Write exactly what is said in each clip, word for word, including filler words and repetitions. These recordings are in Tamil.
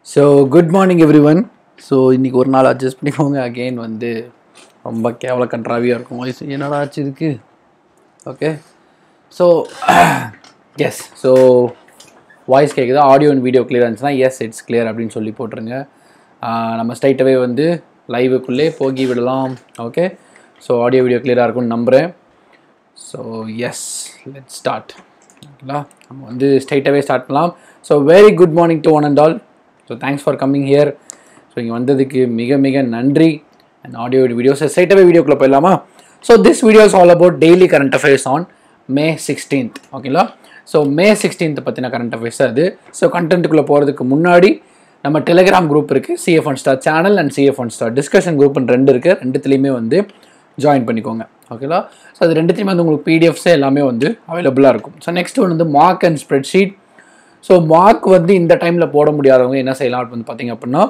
So good morning everyone. So in the Kornal adjust again one day from Bakavla Contravi or okay. So yes, so voice cake, the audio and video clearance. Yes, it's clear. I've been solely portraying. I'm straight away on the live pogi with alarm. Okay. So audio video clear are good number. So yes, let's start. I'm on the straight away start. So very good morning to one and all. So thanks for coming here. So you vandadhukku mega mega nandri and audio videos straight away video kulla poyalama. So this video is all about daily current affairs on May sixteenth. Okay la. So May sixteenth pathina current affairs adu. So content kulla poradhukku munnadi nama Telegram group irukku, C F one star channel and C F one star discussion group nu rendu irukku, renduthiliyume vande join pannikonga. Okay la. So adu renduthiliyume vande ungalku P D Fs ellame vande available ah irukum. So next one vande mock and spreadsheet. So mock vande inda time la poda mudiyadhavanga enna seiyalam nu pathinga appadina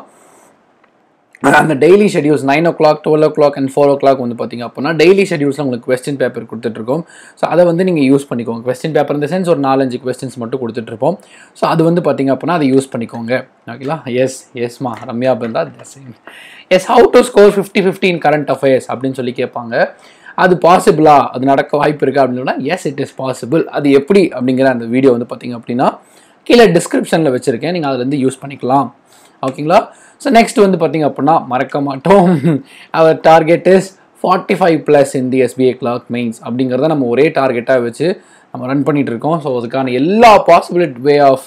and the daily schedules nine o'clock, twelve o'clock and four o'clock வந்து பாத்தீங்க அப்படினா daily schedules உங்களுக்கு question paper கொடுத்துட்டு இருக்கோம். சோ அத வந்து நீங்க யூஸ் பண்ணிக்கோங்க. Question paper in the sense ஒரு four five questions மட்டும் கொடுத்துட்டு இருப்போம். சோ அது வந்து பாத்தீங்க அப்படினா அத யூஸ் பண்ணிக்கோங்க. ஓகேலா? Yes, yes ma ரம்யா பந்தா that's it. Yes, how to score fifty fifty in current affairs அப்படினு சொல்லி கேட்பாங்க. அது பாசிபிளா? அது நடக்க வாய்ப்பு இருக்கா அப்படினா yes it is possible. அது எப்படி அப்படிங்கற அந்த வீடியோ வந்து பாத்தீங்க அப்படினா கீழ descriptionல வெச்சிருக்கேன். நீங்க அதுல இருந்து யூஸ் பண்ணிக்கலாம். ஓகேங்களா? So next வந்து பாத்தீங்க அப்படினா மறக்க மாட்டோம். Our target is forty-five plus in the S B A clerk mains. அப்படிங்கறத நம்ம ஒரே டார்கெட்டா வெச்சு நம்ம ரன் பண்ணிட்டு இருக்கோம். சோ அதுக்கான எல்லா பாசிபிள் வே ஆஃப்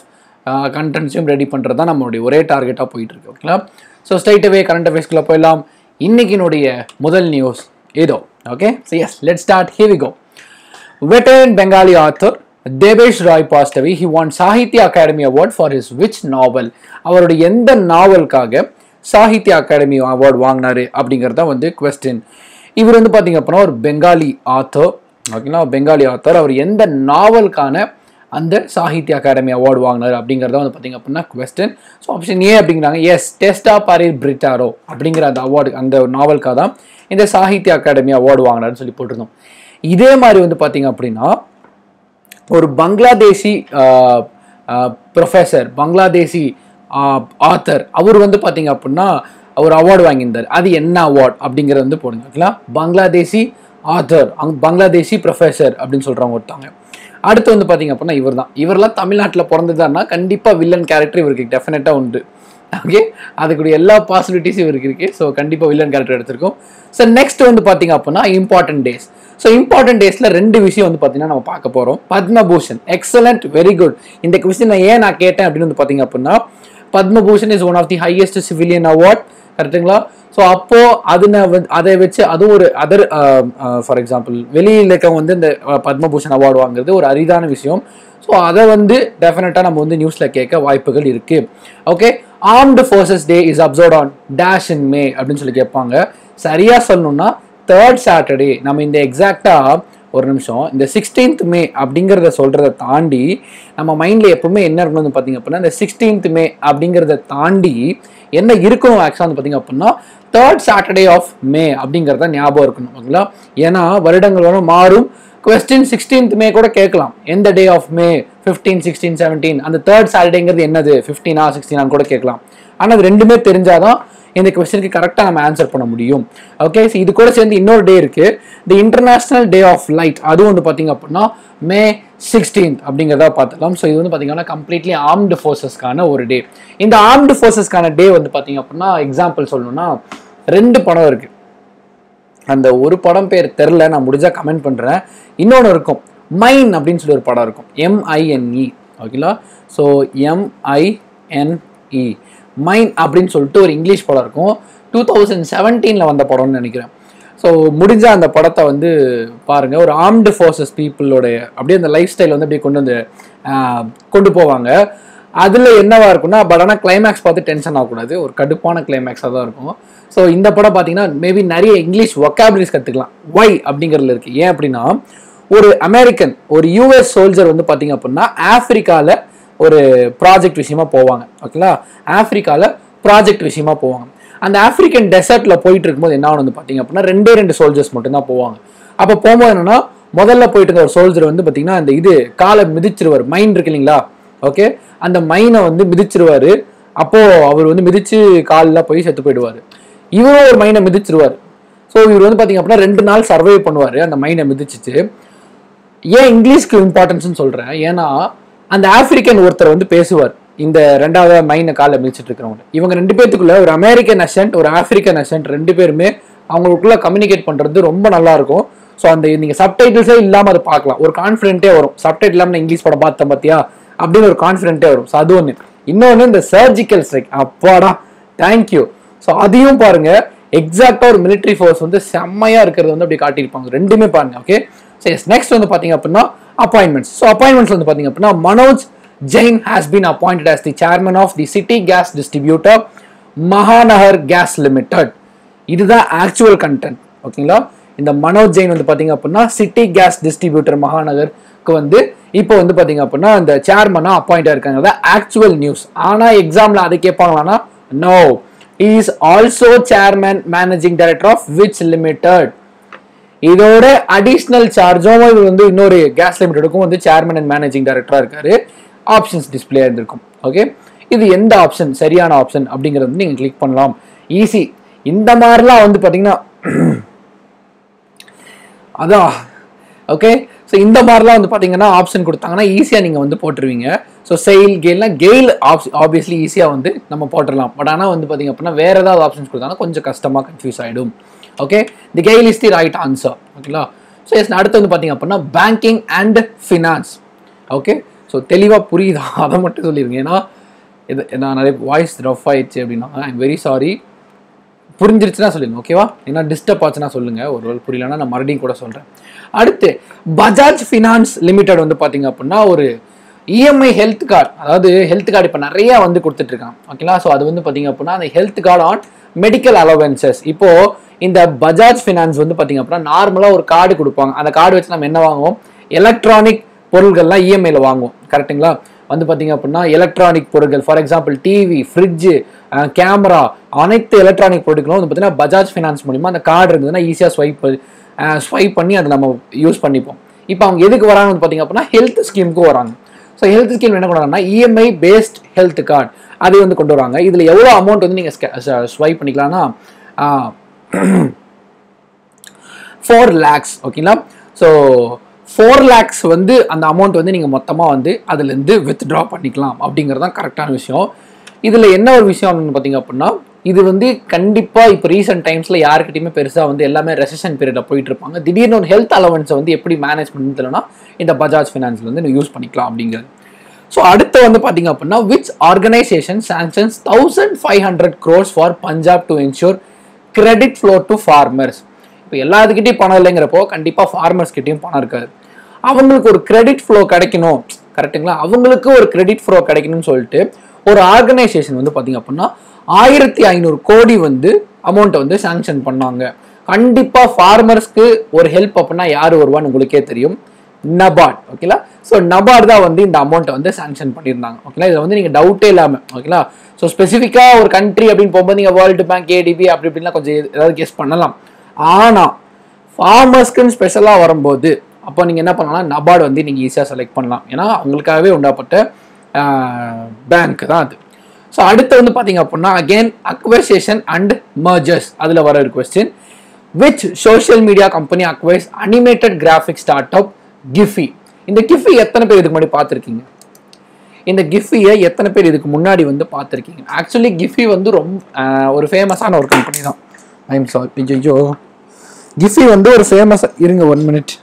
கண்டென்ட்ஸையும் ரெடி பண்றது தான் நம்மளுடைய ஒரே டார்கெட்டா போயிட்டு இருக்கு. ஓகேங்களா? So straight away current affairs குள்ள போய்லாம். இன்னைக்குனுடைய முதல் நியூஸ் ஏதோ. Okay? So yes, let's start. Here we go. Veteran Bengali author Devesh Roy passed away. He won Sahitya Academy Award for his which novel? அவருடைய எந்த நாவலுக்காக சாகித்ய அகாடமி அவார்ட் வாங்கினாரு அப்படிங்கறத வந்து क्वेश्चन. இவர் வந்து பாத்தீங்க அப்படினா ஒரு பெங்காலி ஆத்தர். ஓகேங்களா? பெங்காலி ஆத்தர். அவர் எந்த நாவலுக்கான அந்த சாகித்ய அகாடமி அவார்ட் வாங்கினாரு அப்படிங்கறத வந்து பாத்தீங்க அப்படினா क्वेश्चन. சோ ஆப்ஷன் A அப்படிங்கறாங்க. எஸ் டெஸ்டா பாரில் பிரிட்டாரோ அப்படிங்கற அந்த அவார்ட் அந்த நாவலுக்காக தான் இந்த சாகித்ய அகாடமி அவார்ட் வாங்கினாருன்னு சொல்லி போட்டுறோம். இதே மாதிரி வந்து பாத்தீங்க அப்படினா ஒரு பங்களாதேசி ப்ரொஃபஸர் பங்களாதேசி ஆத்தர் அவர் வந்து பாத்தீங்க அப்படினா அவர் அவார்ட் வாங்கியிருந்தார். அது என்ன அவார்ட் அப்படிங்கறது வந்து போடுங்க. ஓகேங்களா? பங்களாதேசி ஆத்தர் பங்களாதேசி ப்ரொஃபஸர் அப்படினு சொல்றாங்க ஒருத்தங்க. அடுத்து வந்து பாத்தீங்க அப்படினா இவர்தான். இவரெல்லாம் தமிழ்நாட்டுல பிறந்ததானா கண்டிப்பா வில்லன் கேரக்டர் இவருக்கு டெஃபினட்டா உண்டு. ஓகே? அதுக்குரிய எல்லா பாசிபிலிட்டிஸும் இவருக்கு இருக்கு. சோ கண்டிப்பா வில்லன் கேரக்டர் எடுத்துறோம். சோ நெக்ஸ்ட் வந்து பாத்தீங்க அப்படினா இம்பார்ட்டன்ட் டேஸ். So important days-ல ரெண்டு விஷயம் வந்து பாத்தீங்கன்னா நாம பார்க்க போறோம். Padma Bhushan. Excellent, very good. இந்த क्वेश्चन ஏன் நான் கேட்டேன் அப்படினு வந்து பாத்தீங்க அப்படினா Padma Bhushan is one of the highest civilian award. கரெக்ட்டுங்களா? சோ அப்போ அதுன அதை வெச்சு அது ஒரு अदर ஃபார் எக்ஸாம்பிள் வெளியில இருக்க வந்து இந்த பத்ம பூஷன் அவார்ட் வாங்குறது ஒரு அரிதான விஷயம். சோ அத வந்து டெஃபினட்டா நம்ம வந்து நியூஸ்ல கேட்க வாய்ப்புகள் இருக்கு. Okay? Armed Forces Day is observed on dash in May அப்படினு சொல்லி கேட்பாங்க. சரியா சொல்லணும்னா third Saturday நம்ம இந்த எக்ஸாக்ட்டா ஒரு நிமிஷம் இந்த sixteenth May அப்படிங்கறத சொல்றத தாண்டி நம்ம மைண்ட்ல எப்பவுமே என்ன இருக்குன்னு பாத்தீங்க அப்படினா இந்த sixteenth May அப்படிங்கறத தாண்டி என்ன இருக்கும் ஆக்சுவலா வந்து பாத்தீங்க அப்படினா third Saturday of May அப்படிங்கறத ஞாபகம் இருக்கணும். ஓகேங்களா? ஏனா வருடங்கள் வர மாறும். क्वेश्चन sixteenth May கூட கேட்கலாம். எந்த day of May fifteen sixteen seventeen அந்த third Saturdayங்கிறது என்னது fifteen ஆ sixteen ஆ கூட கேட்கலாம். ஆனா அது ரெண்டுமே தெரிஞ்சாதான் இந்த क्वेश्चनக்கு கரெக்ட்டா நாம ஆன்சர் பண்ண முடியும். ஓகே? சோ இது கூட சேர்ந்து இன்னொரு டே இருக்கு. The international day of light. அது வந்து பாத்தீங்க அப்படினா May sixteenth அப்படிங்கறத பாத்தலாம். சோ இது வந்து பாத்தீங்கன்னா கம்ப்ளீட்லி ஆர்ம்ட் ஃபோர்சஸ்கான ஒரு டே. இந்த ஆர்ம்ட் ஃபோர்சஸ்கான டே வந்து பாத்தீங்க அப்படினா எக்ஸாம்பிள் சொல்லணும்னா ரெண்டு படம் இருக்கு. அந்த ஒரு படம் பேர் தெரியல, நான் முடிஞ்சா கமெண்ட் பண்றேன். இன்னொரு இருக்கும் மைன் அப்படினு சொல்லி ஒரு படம் இருக்கும். M I N E. ஓகேலா? So M I N E mine அப்படினு சொல்லிட்டு ஒரு இங்கிலீஷ் படம் இருக்கும். twenty seventeen-ல வந்த படம்னு நினைக்கிறேன். சோ முடிஞ்ச அந்த படத்தை வந்து பாருங்க. ஒரு ஆர்ம்ட் ஃபோர்சஸ் பீப்பிளோட அப்படியே அந்த லைஃப் ஸ்டைல் வந்து அப்படியே கொண்டு வந்து கொண்டு போவாங்க. அதுல என்னவா இருக்கும்னா பட் ஆனா கிளைமேக்ஸ் பார்த்து டென்ஷன் ஆகக்கூடாது. ஒரு கடுப்பான கிளைமேக்ஸா தான் இருக்கும். ஸோ இந்த படம் பார்த்தீங்கன்னா மேபி நிறைய இங்கிலீஷ் வொக்காபுலரிஸ் கற்றுக்கலாம். ஒய் அப்படிங்கிறதுல இருக்கு. ஏன் அப்படின்னா ஒரு அமெரிக்கன் ஒரு யூஎஸ் சோல்ஜர் வந்து பார்த்தீங்க அப்படின்னா ஆஃப்ரிக்காவில் ஒரு ப்ராஜெக்ட் விஷயமா போவாங்க. ஓகேங்களா? ஆஃப்ரிக்காவில் ப்ராஜெக்ட் விஷயமா போவாங்க. அந்த ஆஃப்ரிக்கன் டெசர்ட்ல போயிட்டு இருக்கும்போது என்ன வந்து பார்த்தீங்க அப்படின்னா ரெண்டே ரெண்டு சோல்ஜர்ஸ் மட்டும்தான் போவாங்க. அப்போ போகும்போது என்னன்னா முதல்ல போயிட்டு இருந்த ஒரு சோல்ஜர் வந்து பார்த்தீங்கன்னா அந்த இது காலை மிதிச்சிருவார், மைன் இருக்கு இல்லைங்களா, ஓகே, அந்த மைனை வந்து மிதிச்சிருவாரு. அப்போது அவர் வந்து மிதித்து காலில் போய் செத்து போயிடுவார். இவரும் ஒரு மைனை மிதிச்சிருவார். ஸோ இவர் வந்து பார்த்தீங்க அப்படின்னா ரெண்டு நாள் சர்வை பண்ணுவார் அந்த மைனை மிதிச்சிச்சு. ஏன் இங்கிலீஷ்க்கு இம்பார்ட்டன்ஸ்னு சொல்கிறேன், ஏன்னா அந்த ஆஃப்ரிக்கன் ஒருத்தர் வந்து பேசுவார், இந்த ரெண்டாவது மைனை காலில் மிதிச்சுட்டு இருக்கிறவங்க. இவங்க ரெண்டு பேர்த்துக்குள்ளே ஒரு அமெரிக்கன் அசன்ட் ஒரு ஆஃப்ரிக்கன் அசன்ட் ரெண்டு பேருமே அவங்களுக்குள்ளே கம்யூனிகேட் பண்ணுறது ரொம்ப நல்லாயிருக்கும். ஸோ அந்த நீங்கள் சப்டைட்டில்ஸே இல்லாமல் அதை பார்க்கலாம், ஒரு கான்ஃபிடென்ட்டே வரும். சப்டைட்டில் இல்லாமல் நான் இங்கிலீஷ் படம் பார்த்தேன் பார்த்தியா அப்படின்னு ஒரு கான்ஃபிடென்ட்டே வரும். ஸோ அது ஒன்று. இன்னொன்று இந்த சர்ஜிக்கல் ஸ்ட்ரைக், அப்பாடா தேங்க்யூ. ஸோ அதையும் பாருங்கள், எக்ஸாக்டாக ஒரு மிலிட்ரி ஃபோர்ஸ் வந்து செம்மையாக இருக்கிறது வந்து அப்படி காட்டியிருப்பாங்க. ரெண்டுமே பாருங்கள், ஓகே. ஸோ எஸ், நெக்ஸ்ட் வந்து பார்த்தீங்க அப்படின்னா அப்பாயின்மெண்ட்ஸ். ஸோ அப்பாயின்மெண்ட்ஸ் வந்து பார்த்தீங்க அப்படின்னா Manoj Jain has been appointed as the chairman of the city gas distributor Mahanagar Gas Limited. This is the actual content. Okay, இந்த மனோஜ் ஜெயின் வந்து பார்த்தீங்க அப்படின்னா சிட்டி கேஸ் டிஸ்ட்ரிபியூட்டர் மகாநகருக்கு வந்து இப்போ வந்து பார்த்தீங்க அப்படின்னா அந்த சேர்மனாக அப்பாயிண்ட் ஆயிருக்காங்க. Actual news. ஆனால் எக்ஸாமில் அதை கேட்பாங்களான்னா no, he is also chairman managing director of which limited. இதோட அடிஷ்னல் சார்ஜும் இவர் வந்து இன்னொரு கேஸ் லிமிட்டடுக்கும் வந்து சேர்மன் அண்ட் மேனேஜிங் டைரக்டராக இருக்காரு. ஆப்ஷன்ஸ் டிஸ்பிளே ஆயிருந்திருக்கும், ஓகே. இது எந்த ஆப்ஷன் சரியான ஆப்ஷன் அப்படிங்கிறது வந்து நீங்கள் கிளிக் பண்ணலாம். ஈஸி. இந்த மாதிரிலாம் வந்து பார்த்தீங்கன்னா அதான், ஓகே. ஸோ இந்த மாதிரிலாம் வந்து பார்த்தீங்கன்னா ஆப்ஷன் கொடுத்தாங்கன்னா ஈஸியாக நீங்கள் வந்து போட்டுருவீங்க. ஸோ செயில் கெயில்னால் கெயில் ஆப்ஸ் ஆப்வியஸ்லி ஈஸியாக வந்து நம்ம போட்டுடலாம். பட் ஆனால் வந்து பார்த்தீங்க அப்படின்னா வேறு ஏதாவது ஆப்ஷன்ஸ் கொடுத்தாங்கன்னா கொஞ்சம் கஷ்டமாக கன்ஃபியூஸ் ஆகிடும், okay. The GAIL is the right answer, ஓகேங்களா. ஸோ எஸ், அடுத்து வந்து பார்த்தீங்க அப்படின்னா banking and finance, okay. So தெளிவாக புரியுதா அதை மட்டும் சொல்லிடுங்க, ஏன்னா இது நான் நிறைய வாய்ஸ் ரஃப் ஆயிடுச்சு அப்படின்னா ஐ எம் வெரி சாரி. புரிஞ்சிருச்சுன்னா சொல்லுங்க, ஓகேவா. ஏன்னா டிஸ்டர்ப் ஆச்சுன்னா சொல்லுங்க, ஒரு வேளை புரியலன்னா நான் மறுபடியும் கூட சொல்கிறேன். அடுத்து பஜாஜ் ஃபினான்ஸ் லிமிடெட் வந்து பார்த்தீங்க அப்படின்னா ஒரு இஎம்ஐ ஹெல்த் கார்டு, அதாவது ஹெல்த் கார்டு இப்போ நிறையா வந்து கொடுத்துட்ருக்காங்க, ஓகேங்களா. ஸோ அது வந்து பார்த்தீங்க அப்படின்னா அந்த health card on medical allowances. இப்போது இந்த பஜாஜ் ஃபினான்ஸ் வந்து பார்த்தீங்க அப்படின்னா நார்மலாக ஒரு கார்டு கொடுப்பாங்க. அந்த கார்டு வச்சு நம்ம என்ன வாங்குவோம், எலக்ட்ரானிக் பொருட்கள்லாம் இஎம்ஐயில் வாங்குவோம், கரெக்டுங்களா. வந்து பார்த்தீங்க அப்படின்னா எலக்ட்ரானிக் பொருட்கள், for example TV, fridge, camera, அனைத்து எலக்ட்ரானிக் பொருட்களும் வந்து பார்த்தீங்கன்னா பஜாஜ் ஃபினான்ஸ் மூலிமா அந்த கார்டு இருந்ததுன்னா ஈஸியாக ஸ்வைப் ஸ்வைப் பண்ணி அதை நம்ம யூஸ் பண்ணிப்போம். இப்போ அவங்க எதுக்கு வராங்கன்னு வந்து பார்த்தீங்க அப்படின்னா ஹெல்த் ஸ்கீமுக்கு வராங்க. ஸோ ஹெல்த் ஸ்கீம் என்ன பண்ணுறாங்கன்னா இஎம்ஐ பேஸ்ட் ஹெல்த் கார்டு அதை வந்து கொண்டு வராங்க. இதில் எவ்வளோ அமௌண்ட் வந்து நீங்கள் ஸ்வைப் பண்ணிக்கலாம்னா ஃபோர் லேக்ஸ் ஓகேங்களா. ஸோ ஃபோர் லேக்ஸ் வந்து அந்த அமௌண்ட் வந்து நீங்கள் மொத்தமாக வந்து அதுலேருந்து வித்ட்ரா பண்ணிக்கலாம் அப்படிங்கிறது தான் கரெக்டான விஷயம். இதில் என்ன ஒரு விஷயம் அப்படின்னு பார்த்தீங்க அப்படின்னா இது வந்து கண்டிப்பாக இப்போ ரீசெண்ட் டைம்ஸில் யாருக்கிட்டையுமே பெருசாக வந்து எல்லாமே ரெசெஷன் பீரியடில் போயிட்டுருப்பாங்க. திடீர்னு ஒரு ஹெல்த் அலவன்ஸை வந்து எப்படி மேனேஜ் பண்ணுறதுலன்னா இந்த பஜாஜ் ஃபினான்ஸில் வந்து யூஸ் பண்ணிக்கலாம் அப்படிங்கிறது. ஸோ அடுத்து வந்து பார்த்தீங்க அப்படின்னா which organisation sanctions thousand five hundred crores for Punjab to ensure credit flow to farmers. இப்போ எல்லாத்துக்கிட்டையும் பணம் இல்லைங்கிறப்போ கண்டிப்பாக ஃபார்மர்ஸ்கிட்டையும் பணம் இருக்காது. அவங்களுக்கு ஒரு கிரெடிட் ஃப்ளோ கிடைக்கணும், கரெக்டுங்களா. அவங்களுக்கு ஒரு கிரெடிட் ஃப்ளோ கிடைக்கணும்னு சொல்லிட்டு ஒரு ஆர்கனைசேஷன் வந்து பார்த்தீங்க அப்படின்னா ஆயிரத்தி ஐநூறு கோடி வந்து அமௌண்ட்டை வந்து சாங்ஷன் பண்ணாங்க. கண்டிப்பாக ஃபார்மர்ஸ்க்கு ஒரு ஹெல்ப் அப்படின்னா யார் வருவான்னு உங்களுக்கே தெரியும், நபார்ட், ஓகேங்களா. ஸோ நபார்ட் தான் வந்து இந்த அமௌண்ட்டை வந்து சாங்ஷன் பண்ணியிருந்தாங்க, ஓகேங்களா. இதில் வந்து நீங்கள் டவுட்டே இல்லாமல், ஓகேங்களா. ஸோ ஸ்பெசிஃபிக்காக ஒரு கண்ட்ரி அப்படின்னு போகும்போது நீங்கள் வேர்ல்டு பேங்க், ஏடிபி அப்படி இப்படிலாம் கொஞ்சம் ஏதாவது கெஸ் பண்ணலாம். ஆனால் ஃபார்மர்ஸ்க்குன்னு ஸ்பெஷலாக வரும்போது அப்போ நீங்கள் என்ன பண்ணலாம், நபார்டு வந்து நீங்கள் ஈஸியாக செலக்ட் பண்ணலாம். ஏன்னா அவங்களுக்காகவே உண்டாப்பட்ட பேங்க் தான் அது. ஸோ அடுத்து வந்து பார்த்தீங்க அப்படின்னா அகெயின் அக்வைசேஷன் அண்ட் மர்ஜர்ஸ். அதில் வர ஒரு question, which social media company அக்வைஸ் animated graphic start up Giphy. இந்த கிஃபி எத்தனை பேர் இதுக்கு முன்னாடி பார்த்துருக்கீங்க? இந்த கிஃபியை எத்தனை பேர் இதுக்கு முன்னாடி வந்து பார்த்துருக்கீங்க? ஆக்சுவலி கிஃபி வந்து ரொம்ப ஒரு ஃபேமஸான ஒரு கம்பெனி தான். ஐம் சாரி ஐயோ, கிஃபி வந்து ஒரு ஃபேமஸ். இருங்க ஒன் மினிட்,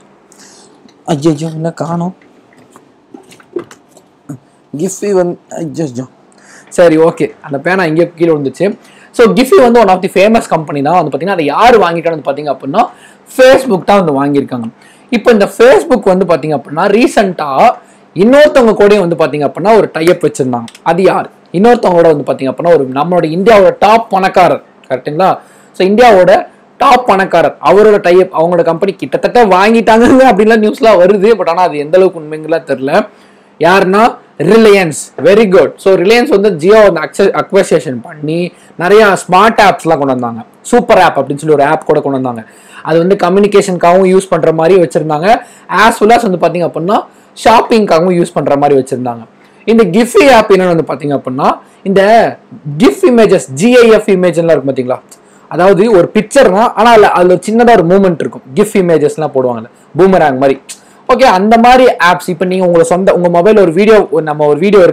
ஐயோ இல்லை காணோம். கிஃபி வந்து ஐயோ சரி ஓகே, அந்த பேனா இங்கே கீழே விழுந்துச்சு. ஸோ கிஃபி வந்து one of the famous company தான் வந்து பார்த்தீங்கன்னா. அதை யார் வாங்கிட்டான்னு பார்த்தீங்க அப்படின்னா ஃபேஸ்புக் தான் வந்து வாங்கியிருக்காங்க. இப்போ இந்த ஃபேஸ்புக் வந்து பார்த்தீங்க அப்படின்னா ரீசெண்டாக இன்னொருத்தவங்க கூடயும் வந்து பார்த்தீங்க அப்படின்னா ஒரு டைப் வச்சுருந்தாங்க. அது யார் இன்னொருத்தவங்க கூட வந்து பார்த்தீங்க அப்படின்னா ஒரு நம்மளோட இந்தியாவோட டாப் பணக்காரர், கரெக்டுங்களா. ஸோ இந்தியாவோட டாப் பணக்காரர் அவரோட டைப் அவங்களோட கம்பெனி கிட்டத்தட்ட வாங்கிட்டாங்க அப்படின்லாம் நியூஸ்லாம் வருது. பட் ஆனால் அது எந்த அளவுக்கு உண்மைங்களா தெரில. யாருன்னா Reliance, very good. So Reliance on the Jio acquisition panni, nariya smart apps la konandanga. Super app appadinu solli or app koda konandanga. Adu vandu communication kaavum use pandra mari vechirundanga. As well as vandu pathinga appadina shopping kaavum use pandra mari vechirundanga. In the Giphy app enna vandu pathinga appadina inda GIF images, GIF images la irukum pathingala. Adavadhu or picture na ana adha or chinna da or movement irukum. GIF images la poduvanga boomerang mari. Okay, and the Mari apps, if you have mobile or video, or video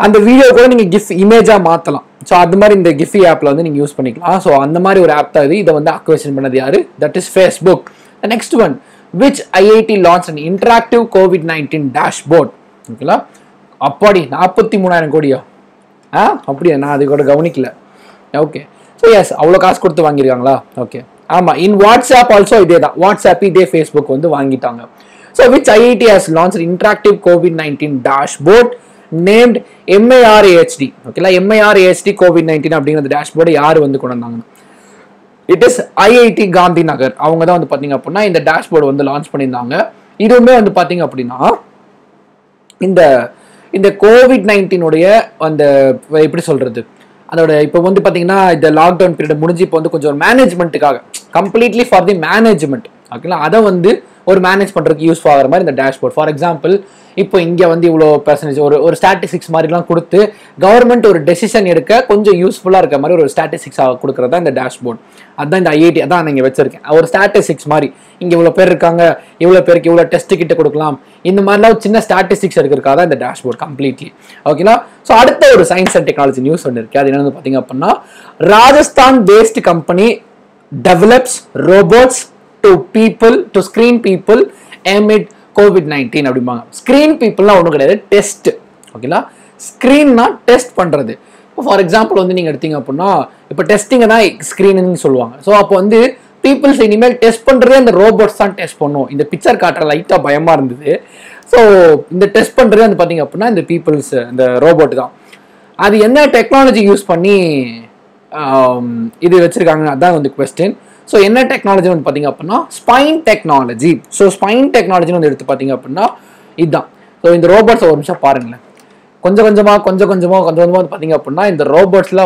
and the video going to give image. So, that's why in the Giphy app, you can use it. So, and the Mari app, that is Facebook. The next one, which I I T launched an interactive COVID nineteen dashboard? Okay, la? Appadi, forty-three thousand kodiya. Ah, appadi na adu kuda gavanikla. Okay. So, yes, avlo kaas koduthu vaangiranga. Okay. In WhatsApp also, WhatsApp is Facebook. So, which I I T has launched an interactive COVID nineteen dashboard named MARAHD? Okay, like MARAHD COVID nineteen dashboard. It is I I T Gandhi Nagar. They are launched this dashboard. This is COVID nineteen. Now, the lockdown period management completely for the management. That is management use for the dashboard. For example, if you have statistics, government or decision useful statistics in the dashboard. That is the I I T. That is the statistics. You have test kit. You have statistics in the dashboard completely. So, that is science and technology news. Rajasthan based company develops robots to people to screen people amid COVID nineteen. Screen people na test. Okay la? Screen na test pandradhu. For example, ondu neenga eduthinga testing na screening solluvaanga. So appo ondu people say inimail test pandradhu and the robots than test pannu. In the picture kaatra light ah bayama irundhudu. So in the test pandradhu and pathinga appo na the people's the robot dhaan. Adu enna technology use panni um idu vechirukanga adha ondu question. So, what technology is spine technology. So, spine technology is this. So, in the robots, you can see it. If you the robots, you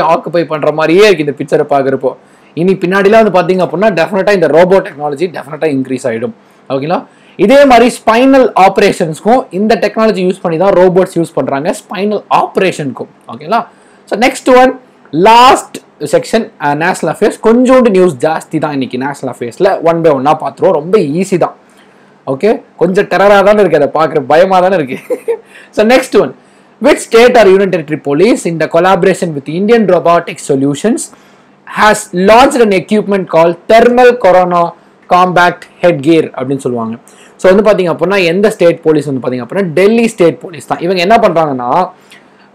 occupy the picture. If you definitely the robot technology definitely increase. Okay, this spinal operations, this technology use robots use spinal operation. Okay, so, next one, last section uh, national affairs konjound news jaasti da iniki national affairs la one by one paatrom romba easy da. Okay, konja terror ah dhaan irukku adha paakra bayama dhaan irukku. So next one, which state or union territory police in the collaboration with Indian Robotics Solutions has launched an equipment called thermal corona combat headgear appdin solluvaanga. So undu pathinga appo na endha state police undu pathinga appo na Delhi state police da ivanga enna pandranga na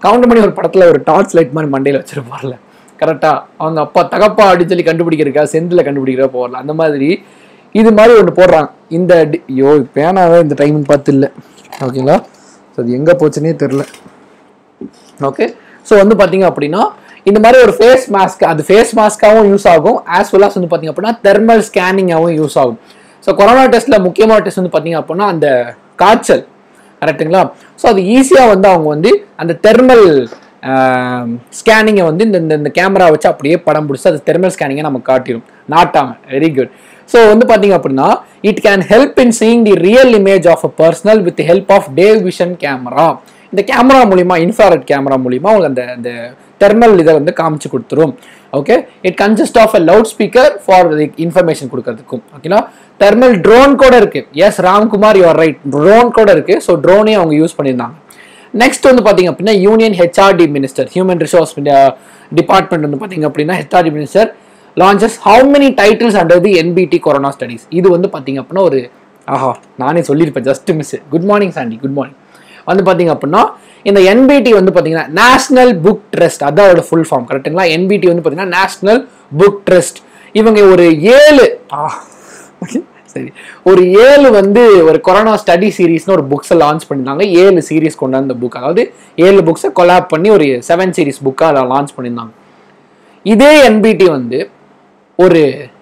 count mani or padathula or torch light mari mandayila vechirupaarla. Correcta on the Patagapa digitally contributed sendla contributed or and the Madri either Mario Porang in the yo piano in the time in Patil. Okay, so the younger Pochini. Okay, so on the Pathingapina in the Mario face mask at the face mask use out as well as on the Pathingapana thermal scanning use out. So Corona Tesla Mukima test on the Pathingapana and the cartel. Correct, so the easier on the Angondi and the thermal. Um, scanning in the camera which the thermal scanning not very good. So it can help in seeing the real image of a person with the help of day vision camera. The camera mulima infrared camera mulima and the thermal leather on the kamchi. Okay, it consists of a loudspeaker for the information. Okay, thermal drone code. Yes, Ram Kumar, you are right. Drone code. So drone use. Next on the Union H R D Minister, Human Resource Department on the H R D Minister launches how many titles under the N B T Corona Studies? This is the aha, I told just miss. Good morning, Sandy. Good morning. On the in the N B T National Book Trust. That's the full form. Correct? N B T on the National Book Trust. Even if you ah, okay. ஒரு ஏழு வந்து ஒரு கொரோனா ஸ்டடி சீரிஸ்னு ஒரு books லான்ச் பண்ணிருந்தாங்க. ஏழு சீரிஸ் கொண்டாந்து அந்த book அதாவது ஏழு books கொலாப் பண்ணி ஒரு seven சீரிஸ் book-ஆ லான்ச் பண்ணிருந்தாங்க. இதே N B T வந்து ஒரு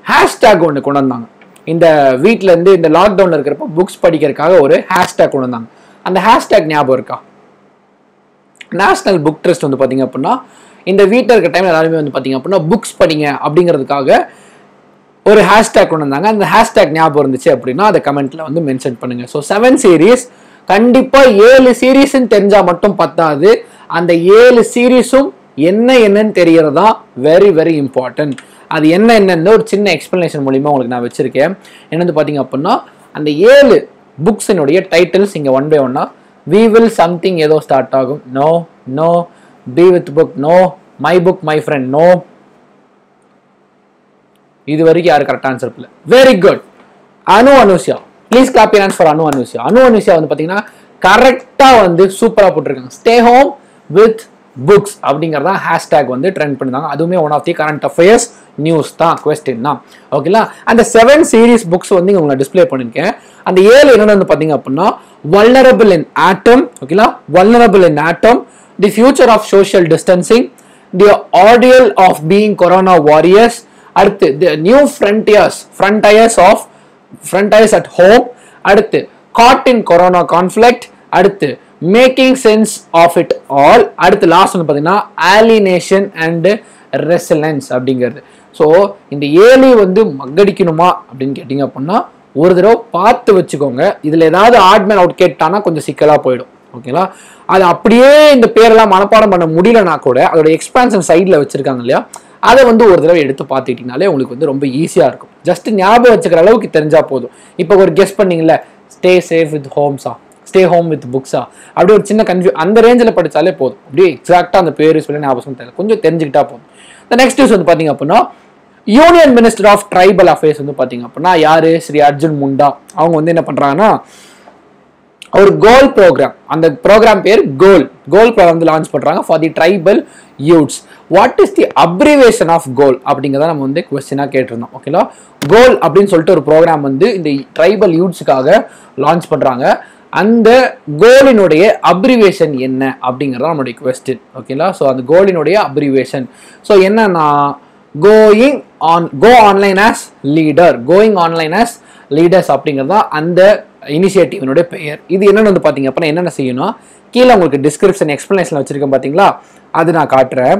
ஹேஷ்டேக் ஒன்னு கொண்டு வந்தாங்க. இந்த வீட்ல இருந்து இந்த லாக் டவுன்ல இருக்கிறப்ப books படிக்கிறதுக்காக ஒரு ஹேஷ்டேக் கொண்டு வந்தாங்க. அந்த ஹேஷ்டேக் ஞாபகம் இருக்கா? நேஷ்னல் புக் ட்ரஸ்ட் வந்து பார்த்திங்க அப்படின்னா இந்த வீட்டில் இருக்க டைமில் எல்லாருமே வந்து பார்த்திங்க அப்படின்னா புக்ஸ் படிங்க அப்படிங்கிறதுக்காக ஒரு ஹேஷ்டேக் கொண்டு வந்தாங்க. அந்த ஹேஷ்டேக் ஞாபகம் இருந்துச்சு அப்படின்னா அதை கமெண்ட்டில் வந்து மென்ஷன் பண்ணுங்கள். ஸோ செவன் சீரீஸ் கண்டிப்பாக ஏழு சீரீஸ்ன்னு தெரிஞ்சால் மட்டும் பத்தாது, அந்த ஏழு சீரீஸும் என்ன என்னன்னு தெரியறதா வெரி வெரி இம்பார்ட்டன்ட். அது என்ன என்னன்னு ஒரு சின்ன எக்ஸ்ப்ளனேஷன் மூலிமா உங்களுக்கு நான் வச்சுருக்கேன். என்னென்னு பார்த்திங்க அப்படின்னா அந்த ஏழு புக்ஸினுடைய டைட்டில்ஸ் இங்கே ஒன் பை ஒன்னா வி வில் சம்திங் ஏதோ ஸ்டார்ட் ஆகும். No no be with book no my book my friend no. இது வரைக்கும் யாரும் கரெக்ட் ஆன்சர் இல்லை. Very good Anu Anushiya, please clap your hands for Anu Anushiya. Anu Anushiya வந்து பார்த்தீங்கன்னா கரெக்டாக வந்து சூப்பராக போட்டிருக்காங்க. ஸ்டே ஹோம் வித் புக்ஸ் அப்படிங்கிறதான் ஹேஷ்டேக் வந்து ட்ரெண்ட் பண்ணிருந்தாங்க. அதுவுமே one of the current affairs news தான், கொஸ்டின் தான். ஓகேங்களா, அந்த செவன் சீரீஸ் புக்ஸ் வந்து இங்கே டிஸ்பிளே பண்ணியிருக்கேன். அந்த ஏழு என்னென்னு வந்து பார்த்தீங்க அப்படின்னா vulnerable in atom, okayla vulnerable in atom, the future of social distancing, the ordeal of being corona warriors, அடுத்து the new frontiers frontiers of frontiers at home, அடுத்து caught in corona conflict, அடுத்து making sense of it all, அடுத்து லாஸ்ட் வந்து பாத்தீங்கன்னா alienation and resilience அப்படிங்கிறது. ஸோ இந்த ஏழு வந்து மக்கடிக்கணுமா அப்படின்னு கேட்டீங்க அப்படின்னா ஒரு தடவை பார்த்து வச்சுக்கோங்க. இதில் ஏதாவது ஆட் மேன் அவுட் கேட்டானா கொஞ்சம் சிக்கலாக போயிடும். ஓகேங்களா, அது அப்படியே இந்த பேரெல்லாம் மனப்பாடம் பண்ண முடியலனா கூட அதோட எக்ஸ்பான்ஷன் சைடில் வச்சுருக்காங்க இல்லையா, அதை வந்து ஒரு தடவை எடுத்து பார்த்துக்கிட்டிங்கனாலே உங்களுக்கு வந்து ரொம்ப ஈஸியாக இருக்கும். ஜஸ்ட் ஞாபகம் வச்சுக்கிற அளவுக்கு தெரிஞ்சால் போதும். இப்போ ஒரு கெஸ்ட் பண்ணிங்களே, ஸ்டே சேஃப் வித் ஹோம்ஸா ஸ்டே ஹோம் வித் புக்ஸா அப்படி ஒரு சின்ன கன்ஃபியூ அந்த ரேஞ்சில் படித்தாலே போதும். அப்படியே எக்ஸாக்டாக அந்த பேர் சொல்லி ஞாபகம் தெரியல, கொஞ்சம் தெரிஞ்சுக்கிட்டா போதும். இந்த நெக்ஸ்ட் நியூஸ் வந்து பார்த்தீங்க அப்படின்னா union minister of tribal affairs வந்து பார்த்தீங்க அப்படின்னா யாரு, ஸ்ரீ அர்ஜுன் முண்டா. அவங்க வந்து என்ன பண்ணுறாங்கன்னா ஒரு கோல் ப்ரோக்ராம், அந்த ப்ரோக்ராம் பேர் கோல், கோல் ப்ரோக்ராம் வந்து லான்ச் பண்ணுறாங்க for the tribal youths. What is the abbreviation of goal அப்படிங்கிறத நம்ம வந்து கொஸ்டினாக கேட்டிருந்தோம். ஓகேங்களா, கோல் அப்படின்னு சொல்லிட்டு ஒரு ப்ரோக்ராம் வந்து இந்த ட்ரைபல் யூத்ஸுக்காக லான்ச் பண்ணுறாங்க. அந்த கோலினுடைய அப்ரிவேஷன் என்ன அப்படிங்கிறத நம்மளுடைய கொஸ்டின். ஓகேங்களா, ஸோ அந்த கோலினுடைய அப்ரிவேஷன் ஸோ என்னன்னா going on go online as leader, going online as leaders அப்படிங்கிறது தான் அந்த இனிஷியேட்டிவினுடைய பெயர். இது என்னென்னு வந்து பார்த்தீங்க அப்படின்னா என்னென்ன செய்யணும், கீழே உங்களுக்கு டிஸ்கிரிப்ஷன் எக்ஸ்ப்ளனேஷன் வச்சுருக்கேன் பார்த்தீங்களா, அது நான் காட்டுறேன்.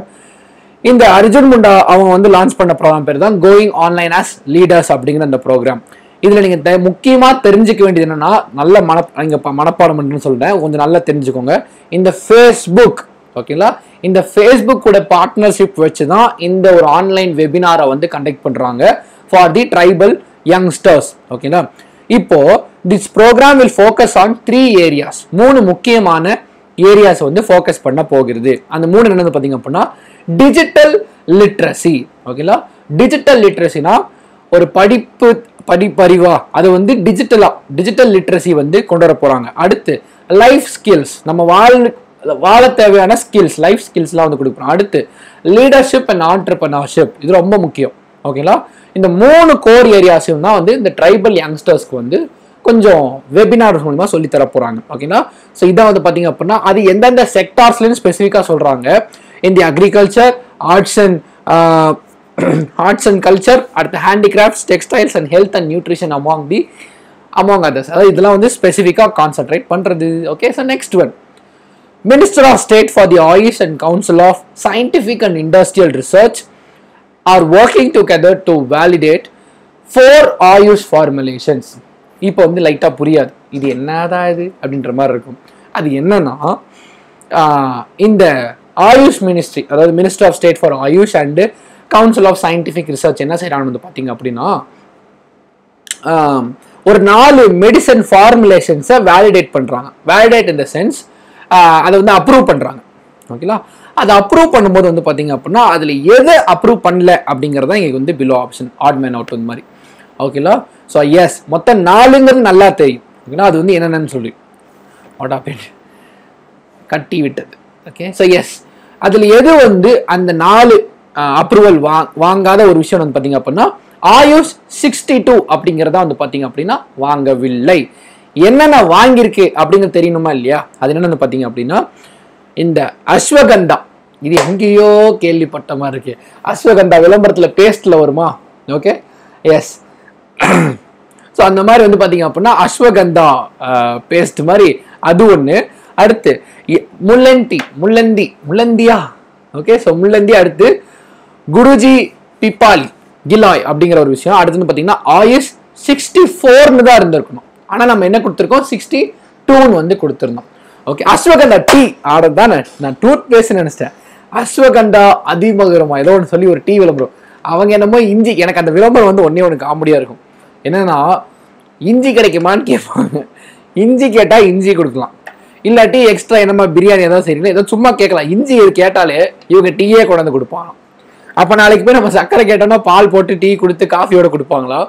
இந்த அர்ஜுன் முண்டா அவங்க வந்து லான்ச் பண்ண ப்ரோக்ராம் பேர் தான் கோயிங் ஆன்லைன் ஆஸ் லீடர்ஸ் அப்படிங்கிற அந்த ப்ரோக்ராம். இதில் நீங்கள் முக்கியமாக தெரிஞ்சுக்க வேண்டியது என்னென்னா, நல்ல மன இங்கே மனப்பாடம் பண்ணுன்னு சொல்கிறேன், கொஞ்சம் நல்லா தெரிஞ்சுக்கோங்க. இந்த ஃபேஸ்புக் ஓகேங்களா, இந்த ஃபேஸ்புக் கூட பார்ட்னர்ஷிப் வச்சு தான் இந்த ஒரு ஆன்லைன் வெபினாரை வந்து கண்டக்ட் பண்ணுறாங்க ஃபார் தி ட்ரைபல் யங்ஸ்டர்ஸ். ஓகேங்களா, இப்போ this program will focus on three areas, மூணு முக்கியமான ஏரியாஸ் வந்து ஃபோக்கஸ் பண்ண போகிறது. அந்த மூணு என்னென்னு பார்த்தீங்க அப்படின்னா டிஜிட்டல் லிட்ரஸி. ஓகேங்களா, டிஜிட்டல் லிட்ரஸினா ஒரு படிப்பு படிப்பறிவா அது வந்து டிஜிட்டலாக டிஜிட்டல் லிட்ரஸி வந்து கொண்டு வர போகிறாங்க. அடுத்து லைஃப் ஸ்கில்ஸ், நம்ம வாழ் வாழ தேவையான ஸ்கில்ஸ் லைஃப் ஸ்கில்ஸ்லாம் வந்து கொடுக்குறோம். அடுத்து லீடர்ஷிப் அண்ட் ஆண்டர்பிரனர்ஷிப், இது ரொம்ப முக்கியம். ஓகேங்களா, இந்த மூணு கோர் ஏரியாஸும் தான் வந்து இந்த ட்ரைபல் யங்ஸ்டர்ஸ்க்கு வந்து கொஞ்சம் வெபினார் மூலமாக சொல்லித்தர போகிறாங்க. ஓகேங்களா, ஸோ இதான் வந்து பார்த்தீங்க அப்படின்னா அது எந்தெந்த செக்டார்ஸ்லேயும் ஸ்பெசிஃபிக்காக சொல்கிறாங்க. இந்த agriculture, arts and arts and culture, அடுத்து handicrafts, textiles and health and nutrition among the among others. அதாவது இதெல்லாம் வந்து ஸ்பெசிஃபிக்காக கான்சன்ட்ரேட் பண்ணுறது. Okay, so next one Minister of State for the I I T and Council of Scientific and Industrial Research are working together to validate four Ayush formulations. இப்போ வந்து லைட்டாக புரியாது இது என்னதான் இது அப்படின்ற மாதிரி இருக்கும். அது என்னன்னா இந்த ஆயுஷ் மினிஸ்ட்ரி, அதாவது minister of state for AYUSH and council of scientific research என்ன செய்யறாங்க வந்து பார்த்தீங்க அப்படின்னா ஒரு நாலு மெடிசன் ஃபார்முலேஷன்ஸை வேலிடேட் பண்ணுறாங்க. வேலிடேட் இன் த சென்ஸ் அதை வந்து அப்ரூவ் பண்ணுறாங்க. ஓகேங்களா, அதை அப்ரூவ் பண்ணும்போது வந்து பார்த்தீங்க அப்படின்னா அதில் எது அப்ரூவ் பண்ணல அப்படிங்கிறதான் இங்கே வந்து below option odd man out இந்த மாதிரி. ஓகேங்களா, ஸோ எஸ் மொத்தம் நாலுங்கிறது நல்லா தெரியும். ஓகேங்களா, அது வந்து என்னென்னு சொல்லி ஆட் ஆப் கட்டி விட்டது. ஓகே, ஸோ எஸ் அதில் எது வந்து அந்த நாலு அப்ரூவல் வா வாங்காத ஒரு விஷயம் வந்து பார்த்தீங்க அப்படின்னா ஆயுஷ் சிக்ஸ்டி டூ அப்படிங்கிறத வந்து பார்த்தீங்க அப்படின்னா வாங்கவில்லை. என்னென்ன வாங்கியிருக்கு அப்படின்னு தெரியணுமா இல்லையா, அது என்னென்னு பார்த்தீங்க அப்படின்னா இந்த அஸ்வகந்தா, இது எங்கேயோ கேள்விப்பட்ட மாதிரி இருக்கு. அஸ்வகந்தா விளம்பரத்தில் பேஸ்டில் வருமா? Okay, S. ஸோ அந்த மாதிரி வந்து பார்த்தீங்க அப்படின்னா அஸ்வகந்தா பேஸ்ட் மாதிரி ಅದು one அடுத்து முள்ளந்தி முள்ளந்தி முள்ளந்தியா ஓகே சோ முள்ளந்தி அடுத்து குருஜி பிபாலி கிலாய் அப்படிங்கற ஒரு விஷயம் அடுத்து பாத்தீங்கன்னா ஆயுஷ் sixty-four னு தான் இருந்திருக்கும் ஆனா நம்ம என்ன கொடுத்திருக்கோம் sixty-two னு வந்து கொடுத்திருந்தோம் ஓகே அஸ்வகந்தா டீ ஆர்டர் தான் நான் டூத் பேஸ்ட் நினைச்சேன் அஸ்வகந்தா அதிமகரமா ஏதோ ஒன்னு சொல்லி ஒரு டீ விளம்பரம் அவங்க என்னமோ இஞ்சி எனக்கு அந்த விளம்பரம் வந்து ஒண்ணே ஒண்ணு காமெடியா இருக்கும் என்னன்னா இஞ்சி கிடைக்குமான்னு கேட்பாங்க இஞ்சி கேட்டா இஞ்சி கொடுக்கலாம் இல்லாட்டி எக்ஸ்ட்ரா என்னமா பிரியாணி ஏதாவது செய்யணும் ஏதோ சும்மா கேட்கலாம் இஞ்சி கேட்டாலே இவங்க டீயே கொண்டாந்து கொடுப்பாங்க அப்போ நாளைக்கு போய் நம்ம சக்கரை கேட்டோம்னா பால் போட்டு டீ கொடுத்து காஃபியோட கொடுப்பாங்களா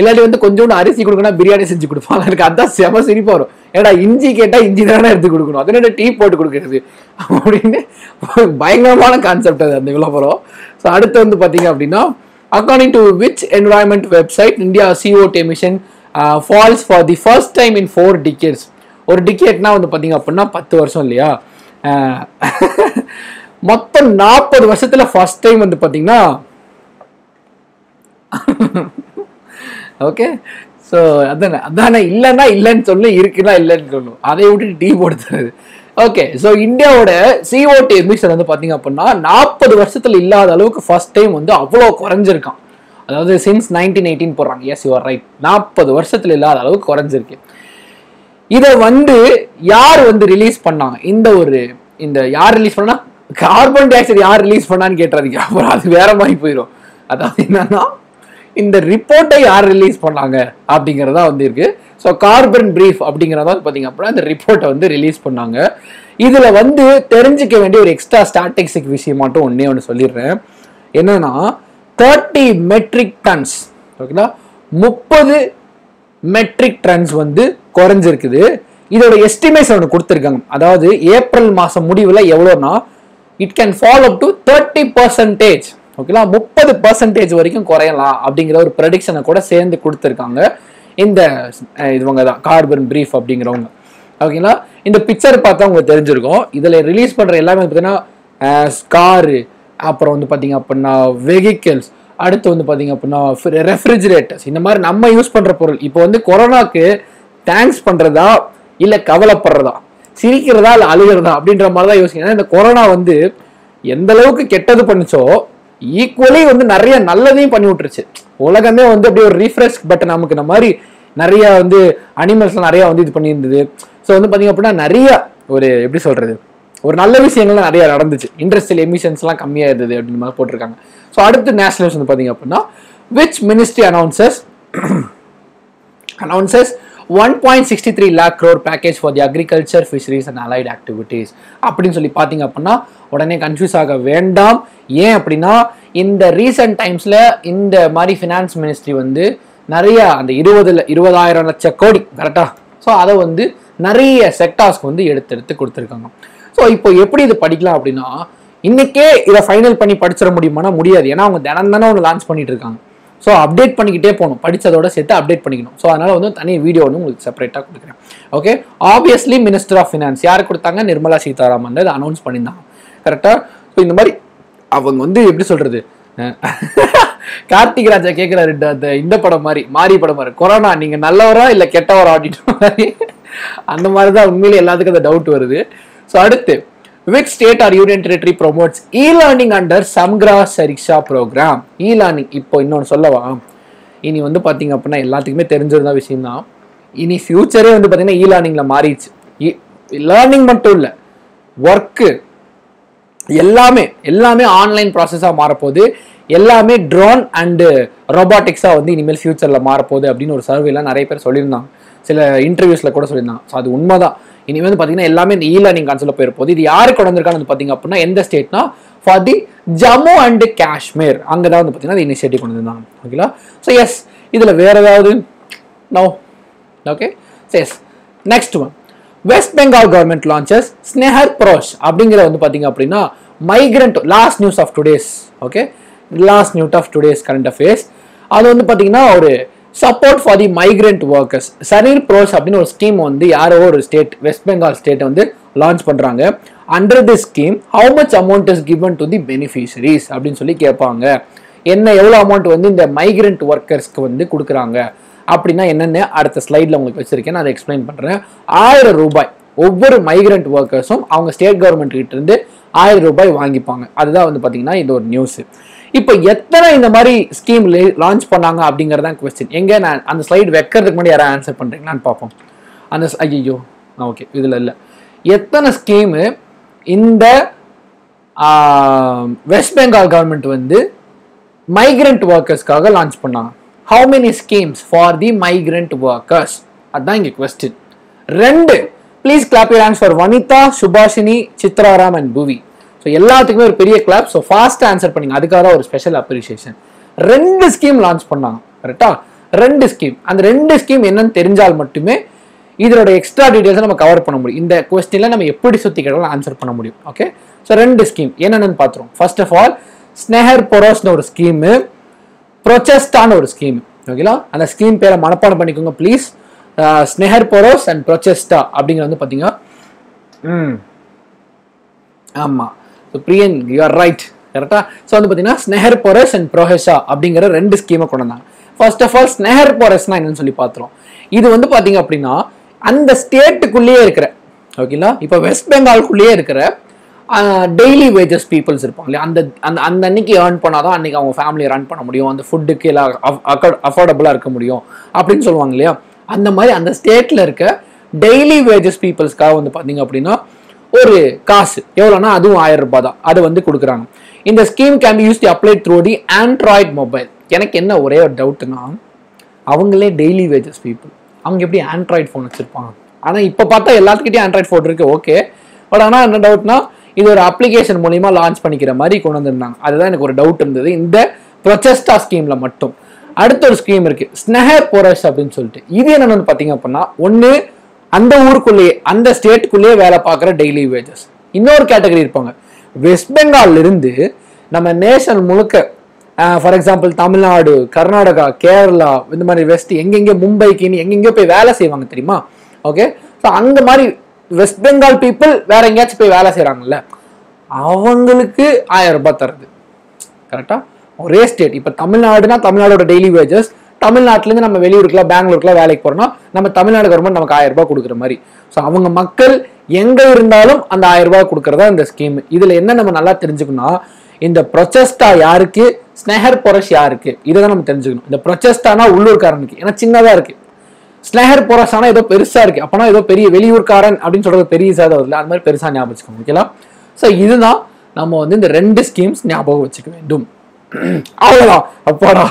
இல்லாட்டி வந்து கொஞ்சோண்டு அரிசி கொடுக்கணும்னா பிரியாணி செஞ்சு கொடுப்பாங்க எனக்கு அதான் செம சிரிப்பா வரும் ஏன்னா இஞ்சி கேட்டால் இஞ்சி தானே எடுத்து கொடுக்கணும் அதனால டீ போட்டு கொடுக்கறது அப்படின்னு பயங்கரமான கான்செப்ட் அது அந்த விளம்பரம் ஸோ அடுத்து வந்து பார்த்தீங்க அப்படின்னா according to which environment website India C O two emission falls for the first time in four decades ஒரு டிக்கெட்னா வந்து பார்த்தீங்க அப்படின்னா பத்து வருஷம் இல்லையா மொத்தம் நாற்பது வருஷத்துல ஃபர்ஸ்ட் டைம் வந்து பார்த்தீங்கன்னா ஓகே ஸோ அதானே அதானே இல்லைன்னா இல்லைன்னு சொல்லணும் இருக்குன்னா இல்லைன்னு சொல்லணும் அதை விட்டு டீ போடுத்துறது ஓகே ஸோ இந்தியாவோட C O two எமிஷன் வந்து பார்த்தீங்க அப்படின்னா நாற்பது வருஷத்துல இல்லாத அளவுக்கு ஃபர்ஸ்ட் டைம் வந்து அவ்வளோ குறைஞ்சிருக்கான் அதாவது சின்ஸ் நைன்டீன் எயிட்டீன் போடுறாங்க எஸ் யூ ஆர் ரைட் நாற்பது வருஷத்துல இல்லாத அளவுக்கு குறைஞ்சிருக்கு இதை வந்து யார் வந்து ரிலீஸ் பண்ணாங்க இந்த ஒரு இந்த யார் ரிலீஸ் பண்ணா கார்பன் டை ஆக்சைடு யார் ரிலீஸ் பண்ணான்னு கேட்டுறதுக்கு அப்புறம் அது வேற மாதிரி போயிடும் அதாவது என்னன்னா இந்த ரிப்போர்ட்டை யார் ரிலீஸ் பண்ணாங்க அப்படிங்கிறதா வந்து இருக்கு ஸோ கார்பன் பிரீஃப் அப்படிங்கிறதா பார்த்தீங்க அப்படின்னா இந்த ரிப்போர்ட்டை வந்து ரிலீஸ் பண்ணாங்க இதுல வந்து தெரிஞ்சுக்க வேண்டிய ஒரு எக்ஸ்ட்ரா ஸ்டாட்டிஸ்டிக் விஷயம் மட்டும் ஒன்னே ஒன்று சொல்லிடுறேன் என்னன்னா தேர்ட்டி மெட்ரிக் டன்ஸ் ஓகேங்களா முப்பது மெட்ரிக் டன்ஸ் வந்து குறைஞ்சிருக்குது இதோட எஸ்டிமேஷன் ஒன்று கொடுத்துருக்காங்க அதாவது ஏப்ரல் மாதம் முடிவில் எவ்வளோனா it can fall up to thirty percentage ஓகேங்களா முப்பது பர்சன்டேஜ் வரைக்கும் குறையலாம் அப்படிங்கிற ஒரு ப்ரெடிக்ஷனை கூட சேர்ந்து கொடுத்துருக்காங்க இந்த இதுவங்க தான் கார்பன் பிரீஃப் அப்படிங்கிறவங்க ஓகேங்களா இந்த பிக்சர் பார்த்தா உங்களுக்கு தெரிஞ்சிருக்கும் இதில் ரிலீஸ் பண்ணுற எல்லாமே பார்த்தீங்கன்னா காரு அப்புறம் வந்து பார்த்தீங்க அப்படின்னா வெஹிக்கிள்ஸ் அடுத்து வந்து பார்த்தீங்க அப்படின்னா ரெஃப்ரிஜிரேட்டர்ஸ் இந்த மாதிரி நம்ம யூஸ் பண்ணுற பொருள் இப்போ வந்து கொரோனாக்கு தேங்க்ஸ் பண்ணுறதா இல்லை கவலைப்படுறதா சிரிக்கிறதா இல்லை அழுகிறதா அப்படின்ற மாதிரி தான் யோசிக்கிறேன் இந்த கொரோனா வந்து எந்த அளவுக்கு கெட்டது பண்ணிச்சோ ஈக்குவலி வந்து நிறைய நல்லதையும் பண்ணி விட்டுருச்சு உலகமே வந்து அப்படியே ஒரு ரீஃப்ரெஷ் பட்டன் நமக்கு இந்த மாதிரி நிறைய வந்து அனிமல்ஸ்லாம் நிறையா வந்து இது பண்ணியிருந்தது ஸோ வந்து பார்த்தீங்க அப்படின்னா நிறைய ஒரு எப்படி சொல்கிறது ஒரு நல்ல விஷயங்கள்லாம் நிறையா நடந்துச்சு இண்டஸ்ட்ரியல் எமிஷன்ஸ்லாம் கம்மியாக இருந்தது அப்படின்னு மாதிரி போட்டிருக்காங்க ஸோ அடுத்து நேஷனல் நியூஸ் வந்து பார்த்தீங்க அப்படின்னா which ministry announces announces one point sixty three lakh crore package for the agriculture fisheries and allied activities அப்படின்னு சொல்லி பார்த்தீங்க அப்படின்னா உடனே கன்ஃபியூஸ் ஆக வேண்டாம் ஏன் அப்படின்னா இந்த ரீசன்ட் டைம்ஸில் இந்த மாதிரி ஃபினான்ஸ் மினிஸ்ட்ரி வந்து நிறையா அந்த இருபதுல இருபதாயிரம் லட்ச கோடி கரெக்டாக ஸோ அதை வந்து நிறைய செக்டார்ஸ்க்கு வந்து எடுத்து எடுத்து கொடுத்துருக்காங்க ஸோ இப்போ எப்படி இது படிக்கலாம் அப்படின்னா இன்றைக்கே இதை ஃபைனல் பண்ணி படிச்சிட முடியுமானா முடியாது ஏன்னா அவங்க தினம் தானே ஒன்று லான்ச் பண்ணிட்டு இருக்காங்க ஸோ அப்டேட் பண்ணிக்கிட்டே போகணும் படித்ததோட சேர்த்து அப்டேட் பண்ணிக்கணும் ஸோ அதனால் வந்து தனி வீடியோ வந்து உங்களுக்கு செப்பரேட்டாக கொடுக்குறேன் okay obviously minister of finance யார் கொடுத்தாங்க நிர்மலா சீதாராமன் அதை அனௌன்ஸ் பண்ணியிருந்தாங்க கரெக்டாக ஸோ இந்த மாதிரி அவங்க வந்து எப்படி சொல்கிறது கார்த்திக் ராஜா கேட்குறாரு இந்த படம் மாதிரி மாறி படம் மாதிரி கொரோனா நீங்கள் நல்லவரா இல்லை கெட்டவரா அப்படின்ற மாதிரி அந்த மாதிரி தான் உண்மையிலே எல்லாத்துக்கும் அந்த டவுட் வருது ஸோ அடுத்து Which state or union territory promotes e-learning under Samagra Shiksha program? E-learning இப்போ இன்னொன்று சொல்லவா இனி வந்து பார்த்தீங்க அப்படின்னா எல்லாத்துக்குமே தெரிஞ்சிருந்த விஷயம் தான் இனி ஃபியூச்சரே வந்து பார்த்தீங்கன்னா இ-லேர்னிங்கில் மாறிடுச்சு லேர்னிங் மட்டும் இல்லை ஒர்க்கு எல்லாமே எல்லாமே ஆன்லைன் ப்ராசஸாக மாறப்போகுது எல்லாமே ட்ரோன் அண்டு ரோபாட்டிக்ஸாக வந்து இனிமேல் ஃபியூச்சரில் மாறப்போகுது அப்படின்னு ஒரு சர்வேலாம் நிறைய பேர் சொல்லியிருந்தாங்க சில இன்டர்வியூஸில் கூட சொல்லியிருந்தாங்க ஸோ அது உண்மை தான் இனிமேல் வந்து பார்த்தீங்கன்னா எல்லாமே இந்த இ-லேர்னிங் கான்செப்டில் போயிருப்போது இது யாருக்கு வந்திருக்கான்னு பார்த்தீங்க அப்படின்னா எந்த ஸ்டேட்னா for the Jammu and Kashmir அங்கே தான் வந்து பார்த்தீங்கன்னா இந்த இனிஷியேட்டிவ் கொண்டு வந்தாங்க ஓகேங்களா ஸோ எஸ் இதில் வேறு ஏதாவது no okay so yes next one West Bengal government launches Sneher Paras அப்படிங்கிற வந்து பார்த்தீங்க அப்படின்னா migrant last news of today's okay last news of today's current affairs அது வந்து பார்த்தீங்கன்னா ஒரு support for the migrant workers சரீர் ப்ரோஸ் அப்படின்னு ஒரு ஸ்கீம் வந்து யாரோ ஒரு ஸ்டேட் வெஸ்ட் பெங்கால் ஸ்டேட் வந்து லான்ச் பண்ணுறாங்க under the scheme how much amount is given to the beneficiaries அப்படின்னு சொல்லி கேட்பாங்க என்ன எவ்வளோ அமௌண்ட் வந்து இந்த மைக்ரண்ட் ஒர்க்கர்ஸ்க்கு வந்து கொடுக்குறாங்க அப்படின்னா என்னென்ன அடுத்த ஸ்லைடில் உங்களுக்கு வச்சுருக்கேன் நான் அதை எக்ஸ்பிளைன் பண்ணுறேன் ஆயிரம் ரூபாய் ஒவ்வொரு மைக்ரண்ட் ஒர்க்கர்ஸும் அவங்க ஸ்டேட் கவர்மெண்ட் கிட்ட இருந்து ஆயிரம் ரூபாய் வாங்கிப்பாங்க. அதுதான் வந்து பார்த்தீங்கன்னா இந்த ஒரு நியூஸ். இப்போ எத்தனை இந்த மாதிரி ஸ்கீம் லான்ச் பண்ணாங்க அப்படிங்கிறதான் கொஸ்டின். எங்கே நான் அந்த ஸ்லைடு வைக்கிறதுக்கு முன்னாடி யாராவது ஆன்சர் பண்ணுறீங்களான்னு பார்ப்போம். அந்த ஐயோ ஓகே இதில் இல்லை எத்தனை ஸ்கீமு இந்த வெஸ்ட் பெங்கால் கவர்மெண்ட் வந்து மைக்ரண்ட் ஒர்க்கர்ஸ்க்காக லான்ச் பண்ணாங்க? How many schemes for the migrant workers? அதுதான் இங்கே கொஸ்டின். ரெண்டு. Please clap your hands for Vanitha, Subhashini, Chitraram and புவி. ஸோ எல்லாத்துக்குமே ஒரு பெரிய கிளாப். ஸோ ஃபாஸ்ட்டாக ஆன்சர் பண்ணிங்க, அதுக்காக தான் ஒரு ஸ்பெஷல் அப்ரிஷியேஷன். ரெண்டு ஸ்கீம் லான்ச் பண்ணாங்க கரெக்டா? ரெண்டு ஸ்கீம். அந்த ரெண்டு ஸ்கீம் என்னன்னு தெரிஞ்சால் மட்டுமே இதோட எக்ஸ்ட்ரா டீடைல்ஸை நம்ம கவர் பண்ண முடியும். இந்த கொஸ்டினில் நம்ம எப்படி சுற்றி கேட்டாலும் ஆன்சர் பண்ண முடியும். ஓகே, ஸோ ரெண்டு ஸ்கீம் என்னென்னு பார்த்துருவோம். ஃபர்ஸ்ட் ஆஃப் ஆல் ஸ்னேஹர் பராஸ்னு ஒரு ஸ்கீமு, ப்ரொச்செஸ்டான்னு ஒரு ஸ்கீம். ஓகேங்களா? அந்த ஸ்கீம் பேரை மனப்பாடம் பண்ணிக்கோங்க ப்ளீஸ். ஸ்னேஹர் பராஸ் அண்ட் ப்ரொச்செஸ்டா அப்படிங்கிறது வந்து பார்த்தீங்கன்னா ம் ஆமாம் so Priyan you are right கரெக்டாக. ஸோ வந்து பார்த்தீங்கன்னா ஸ்னேஹர் பராஸ் அண்ட் ப்ரொச்செஸ்டா அப்படிங்கிற ரெண்டு ஸ்கீமை கொண்டு வந்தாங்க. ஃபர்ஸ்ட் ஆஃப் ஆல் ஸ்னேஹர் பராஸ்னா என்னன்னு சொல்லி பார்த்துருவோம். இது வந்து பார்த்தீங்க அப்படின்னா அந்த ஸ்டேட்டுக்குள்ளேயே இருக்கிற, ஓகேங்களா, இப்போ வெஸ்ட் பெங்காலுக்குள்ளேயே இருக்கிற டெய்லி வேஜஸ் பீப்புள்ஸ் இருப்பாங்க இல்லையா, அந்த அந்த அந்த அன்னைக்கு ஏர்ன் பண்ணால் தான் அன்றைக்கி அவங்க ஃபேமிலியை ரன் பண்ண முடியும், அந்த ஃபுட்டுக்கு எல்லாம் அஃபோர்டபுளாக இருக்க முடியும் அப்படின்னு சொல்லுவாங்க இல்லையா. அந்த மாதிரி அந்த ஸ்டேட்டில் இருக்க டெய்லி வேஜஸ் பீப்புள்ஸ்க்காக வந்து பார்த்தீங்க அப்படின்னா ஒரு காசு எவ்வளோனா அதுவும் ஆயிரம் ரூபாய் தான், அது வந்து கொடுக்குறாங்க. இந்த scheme can be use to apply through the Android mobile. எனக்கு என்ன ஒரே ஒரு டவுட்டுன்னா, அவங்களே டெய்லி வேஜஸ் பீப்புள், அவங்க எப்படி ஆண்ட்ராய்ட் ஃபோன் வச்சுருப்பாங்க? ஆனால் இப்போ பார்த்தா எல்லாத்துக்கிட்டையும் ஆண்ட்ராய்ட் ஃபோன் இருக்குது. ஓகே, பட் ஆனால் என்ன டவுட்னா இது ஒரு அப்ளிகேஷன் மூலிமா லான்ச் பண்ணிக்கிற மாதிரி கொண்டு வந்திருந்தாங்க. அதுதான் எனக்கு ஒரு டவுட் இருந்தது இந்த ப்ரொச்செஸ்டா ஸ்கீமில் மட்டும். அடுத்த ஒரு ஸ்கீம் இருக்குது ஸ்னேஹர் பராஸ் அப்படின்னு சொல்லிட்டு. இது என்னென்னு பார்த்தீங்க அப்படின்னா ஒன்று அந்த ஊருக்குள்ளேயே அந்த ஸ்டேட்டுக்குள்ளேயே வேலை பார்க்குற டெய்லி வேஜஸ். இன்னொரு கேட்டகரி இருப்பாங்க வெஸ்ட் பெங்கால்லிருந்து நம்ம நேஷன் முழுக்க, ஃபார் எக்ஸாம்பிள் தமிழ்நாடு, கர்நாடகா, கேரளா, இந்த மாதிரி வெஸ்ட் எங்கெங்கே மும்பைக்குன்னு எங்கெங்கே போய் வேலை செய்வாங்க தெரியுமா? ஓகே, ஸோ அந்த மாதிரி வெஸ்ட் பெங்கால் பீப்புள் வேற எங்கேயாச்சும் போய் வேலை செய்கிறாங்கல்ல, அவங்களுக்கு ஆயிரம் ரூபாய் தருது கரெக்டாக. ஒரே ஸ்டேட். இப்போ தமிழ்நாடுனா தமிழ்நாடோட டெய்லி வேஜஸ், தமிழ்நாட்டிலேருந்து நம்ம வெளியூருக்குலாம் பெங்களூருக்குலாம் வேலைக்கு போகிறோம்னா நம்ம தமிழ்நாடு கவர்மெண்ட் நமக்கு ஆயிரம் ரூபாய் கொடுக்குற மாதிரி. ஸோ அவங்க மக்கள் எங்கே இருந்தாலும் அந்த ஆயிரம் ரூபாய் கொடுக்குறதா இந்த ஸ்கீம். இதில் என்ன நம்ம நல்லா தெரிஞ்சுக்கணும்னா இந்த ப்ரொச்செஸ்டா யாருக்கு, ஸ்னேஹர் பராஸ் யாருக்கு, இதை தான் நம்ம தெரிஞ்சுக்கணும். இந்த ப்ரொச்செஸ்டானா உள்ளூர்காரனுக்கு, ஏன்னா சின்னதாக இருக்குது. ஸ்னேஹர் பராஸ் ஆனால் ஏதோ பெருசாக இருக்குது, அப்போனா ஏதோ பெரிய வெளியூர்காரன் அப்படின்னு சொல்கிறது பெரிய இதாக வருது, அது மாதிரி பெருசாக ஞாபகம் வச்சுக்கோங்க. ஓகேங்களா? ஸோ இதுதான் நம்ம வந்து இந்த ரெண்டு ஸ்கீம்ஸ் ஞாபகம் வச்சுக்க வேண்டும். அவ்வளோதான், அப்பாடா.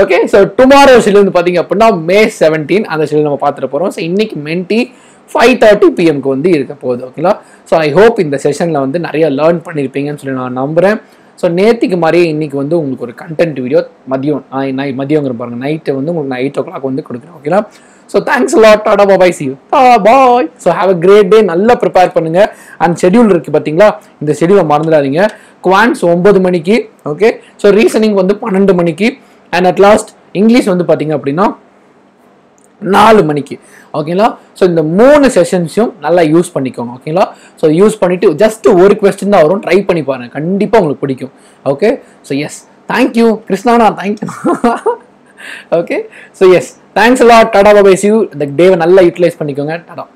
ஓகே, ஸோ டுமாரோ ஷெட்யூல் வந்து பார்த்தீங்க அப்படின்னா மே செவன்டீன் அந்த ஷெட்யூல் நம்ம பார்த்துட்டு போகிறோம். ஸோ இன்னைக்கு மென்டி ஃபைவ் தேர்ட்டி பிஎம்க்கு வந்து இருக்க போகுது. ஓகேங்களா? ஸோ ஐ ஹோப் இந்த செஷனில் வந்து நிறைய லேர்ன் பண்ணியிருப்பீங்கன்னு சொல்லி நான் நம்புகிறேன். ஸோ நேற்றுக்கு மாதிரியே இன்றைக்கி வந்து உங்களுக்கு ஒரு கண்டென்ட் வீடியோ மதியம் நான் மதியங்கிற பாருங்கள் நைட்டு வந்து உங்களுக்கு நான் எயிட் ஓ கிளாக் வந்து கொடுக்குறேன். ஓகேங்களா? So thanks lot. Tata, bye, see you, bye. So have a great day. நல்லா ப்ரிப்பேர் பண்ணுங்கள். அந்த ஷெடியூல் இருக்குது பார்த்தீங்களா, இந்த ஷெடியூலை மறந்துடாதீங்க. குவான்ஸ் ஒம்பது மணிக்கு, ஓகே, ஸோ ரீசனிங் வந்து பன்னெண்டு மணிக்கு, அண்ட் அட் லாஸ்ட் இங்கிலீஷ் வந்து பார்த்தீங்க அப்படின்னா நாலு மணிக்கு. ஓகேங்களா? ஸோ இந்த மூணு செஷன்ஸையும் நல்லா யூஸ் பண்ணிக்கோங்க. ஓகேங்களா? ஸோ யூஸ் பண்ணிவிட்டு ஜஸ்ட் ஒரு கொஸ்டின் தான் வரும், ட்ரை பண்ணி பாருங்கள், கண்டிப்பாக உங்களுக்கு பிடிக்கும். ஓகே, ஸோ எஸ், தேங்க்யூ கிருஷ்ணானா, thank you. Okay, so yes, thanks எல்லாம். Tata, bye, see you. இந்த டேவை நல்லா யூட்டிலைஸ் பண்ணிக்கோங்க. டாடா.